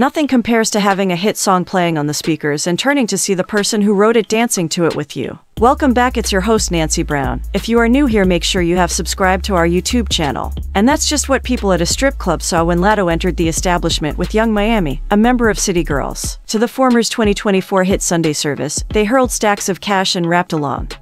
Nothing compares to having a hit song playing on the speakers and turning to see the person who wrote it dancing to it with you. Welcome back, it's your host Nancy Brown. If you are new here, make sure you have subscribed to our YouTube channel. And that's just what people at a strip club saw when Latto entered the establishment with Young Miami, a member of City Girls. To the former's 2024 hit Sunday Service, they hurled stacks of cash and rapped along.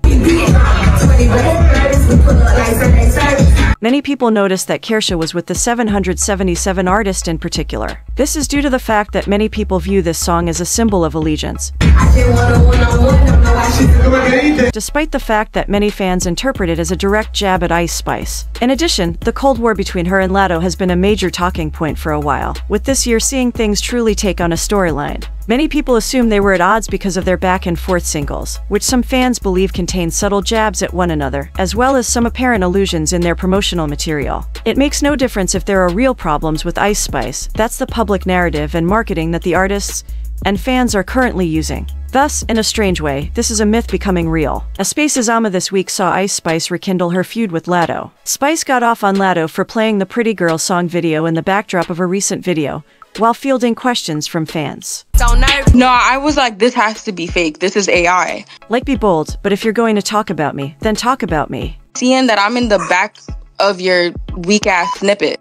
Many people noticed that Caresha was with the 777 artist in particular. This is due to the fact that many people view this song as a symbol of allegiance. Despite the fact that many fans interpret it as a direct jab at Ice Spice. In addition, the Cold War between her and Latto has been a major talking point for a while, with this year seeing things truly take on a storyline. Many people assume they were at odds because of their back-and-forth singles, which some fans believe contain subtle jabs at one another, as well as some apparent allusions in their promotional material. It makes no difference if there are real problems with Ice Spice, that's the public narrative and marketing that the artists and fans are currently using. Thus, in a strange way, this is a myth becoming real. A Space's Ama this week saw Ice Spice rekindle her feud with Latto. Spice got off on Latto for playing the Pretty Girl song video in the backdrop of a recent video, while fielding questions from fans. No, I was like, this has to be fake, this is AI. Like, be bold, but if you're going to talk about me, then talk about me. Seeing that I'm in the back of your weak-ass snippet.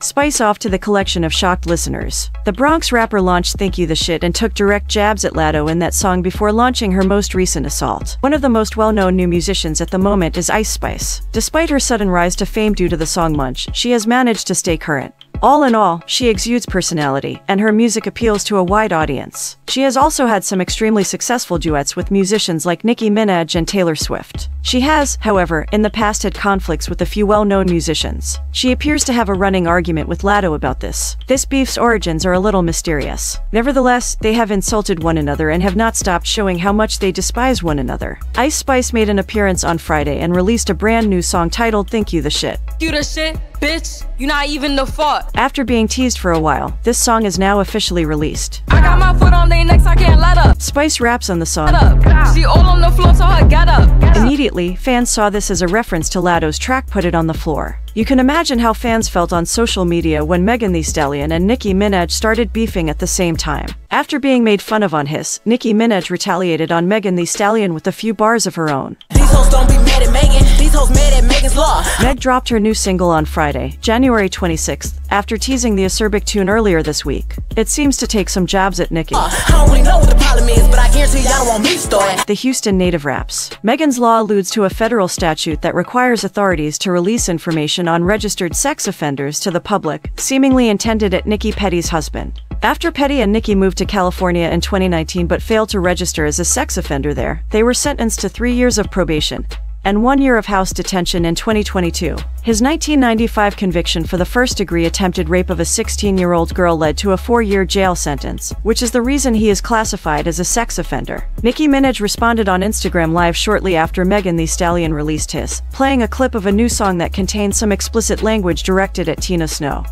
Spice off to the collection of shocked listeners. The Bronx rapper launched Think You The Shit and took direct jabs at Latto in that song before launching her most recent assault. One of the most well-known new musicians at the moment is Ice Spice. Despite her sudden rise to fame due to the song Munch, she has managed to stay current. All in all, she exudes personality, and her music appeals to a wide audience. She has also had some extremely successful duets with musicians like Nicki Minaj and Taylor Swift. She has, however, in the past had conflicts with a few well-known musicians. She appears to have a running argument with Latto about this. This beef's origins are a little mysterious. Nevertheless, they have insulted one another and have not stopped showing how much they despise one another. Ice Spice made an appearance on Friday and released a brand new song titled Think You The Shit. You the shit, bitch, you not even the fuck. After being teased for a while, this song is now officially released. I got my foot on their necks, I can't let up. Spice raps on the song. Get up, get up. She all on the floor, so her get up, get up. Immediately, fans saw this as a reference to Latto's track Put It On The Floor. You can imagine how fans felt on social media when Megan Thee Stallion and Nicki Minaj started beefing at the same time. After being made fun of on his, Nicki Minaj retaliated on Megan Thee Stallion with a few bars of her own. These hoes don't be mad at Megan, these hoes mad at Megan's law. Meg dropped her new single on Friday, January 26th, after teasing the acerbic tune earlier this week. It seems to take some jabs at Nicki. I don't really know what the problem is, but I guarantee y'all don't want me starting. The Houston native raps. Megan's law alludes to a federal statute that requires authorities to release information on registered sex offenders to the public, seemingly intended at Nicki Petty's husband. After Petty and Nicki moved to California in 2019 but failed to register as a sex offender there, they were sentenced to 3 years of probation and 1 year of house detention in 2022. His 1995 conviction for the first-degree attempted rape of a 16-year-old girl led to a 4-year jail sentence, which is the reason he is classified as a sex offender. Nicki Minaj responded on Instagram Live shortly after Megan Thee Stallion released his, playing a clip of a new song that contains some explicit language directed at Tina Snow.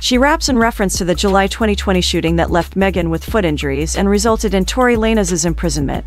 She raps in reference to the July 2020 shooting that left Megan with foot injuries and resulted in Tory Lanez's imprisonment.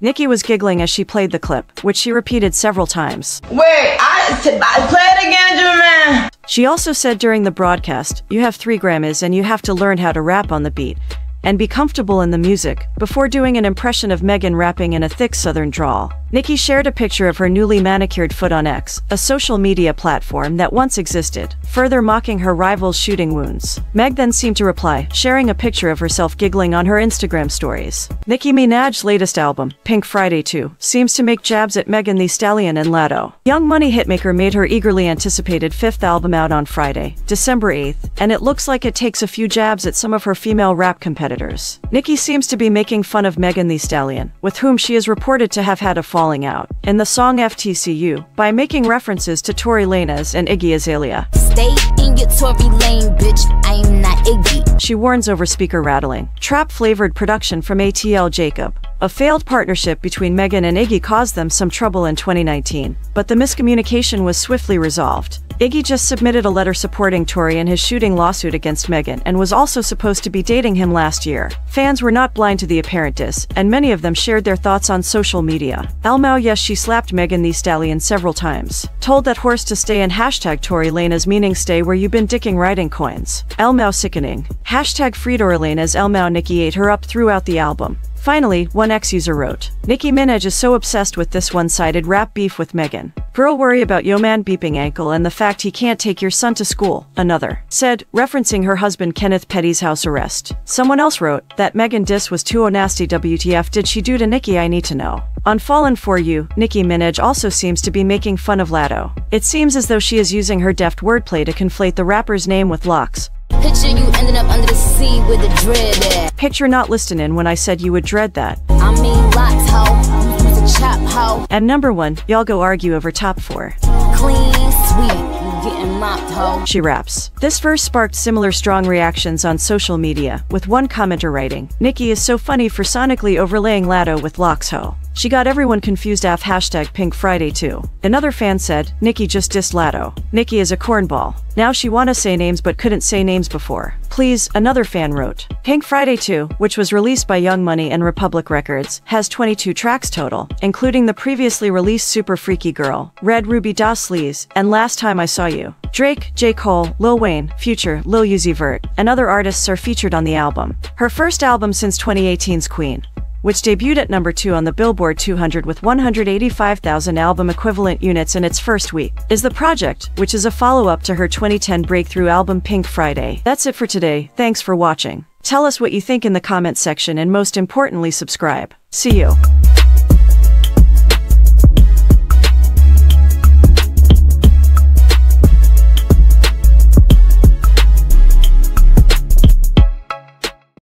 Nicki was giggling as she played the clip, which she repeated several times. Wait, I play it again, Jermaine. She also said during the broadcast, "You have 3 Grammys and you have to learn how to rap on the beat and be comfortable in the music," before doing an impression of Megan rapping in a thick southern drawl. Nicki shared a picture of her newly manicured foot on X, a social media platform that once existed, further mocking her rival's shooting wounds. Meg then seemed to reply, sharing a picture of herself giggling on her Instagram stories. Nicki Minaj's latest album, Pink Friday 2, seems to make jabs at Megan Thee Stallion and Latto. Young Money hitmaker made her eagerly anticipated 5th album out on Friday, December 8th, and it looks like it takes a few jabs at some of her female rap competitors. Nicki seems to be making fun of Megan Thee Stallion, with whom she is reported to have had a falling out, in the song FTCU, by making references to Tory Lanez and Iggy Azalea. Stay in your Tory lane, bitch, I'm not Iggy. She warns over speaker rattling. Trap-flavored production from ATL Jacob. A failed partnership between Megan and Iggy caused them some trouble in 2019, but the miscommunication was swiftly resolved. Iggy just submitted a letter supporting Tory in his shooting lawsuit against Megan and was also supposed to be dating him last year. Fans were not blind to the apparent diss, and many of them shared their thoughts on social media. Elmau, yes, she slapped Megan Thee Stallion several times. Told that horse to stay and hashtag Tory Lanez meaning stay where you been dicking riding coins. Elmau sickening. Hashtag free Tory Lanez. Elmau Nicki ate her up throughout the album. Finally, one ex-user wrote, Nicki Minaj is so obsessed with this one-sided rap beef with Megan. Girl worry about yo man beeping ankle and the fact he can't take your son to school, another said, referencing her husband Kenneth Petty's house arrest. Someone else wrote, that Megan diss was too nasty WTF did she do to Nicki I need to know. On Fallen For You, Nicki Minaj also seems to be making fun of Latto. It seems as though she is using her deft wordplay to conflate the rapper's name with Locke's. Picture you ending up under the sea with a dread at. Picture not listening when I said you would dread that. I mean lots ho, it's a chop ho. At number 1, y'all go argue over top 4. Clean, sweet. She raps. This verse sparked similar strong reactions on social media, with one commenter writing, Nicki is so funny for sonically overlaying Latto with Locks Ho. She got everyone confused af hashtag Pink Friday 2. Another fan said, Nicki just dissed Latto. Nicki is a cornball. Now she wanna say names but couldn't say names before. Please, another fan wrote. Pink Friday 2, which was released by Young Money and Republic Records, has 22 tracks total, including the previously released Super Freaky Girl, Red Ruby Das Sleaze, and Last Time I Saw You. Drake, J. Cole, Lil Wayne, Future, Lil Uzi Vert, and other artists are featured on the album. Her first album since 2018's Queen, which debuted at number 2 on the Billboard 200 with 185,000 album equivalent units in its first week, is The Project, which is a follow-up to her 2010 breakthrough album Pink Friday. That's it for today, thanks for watching. Tell us what you think in the comment section and most importantly subscribe. See you.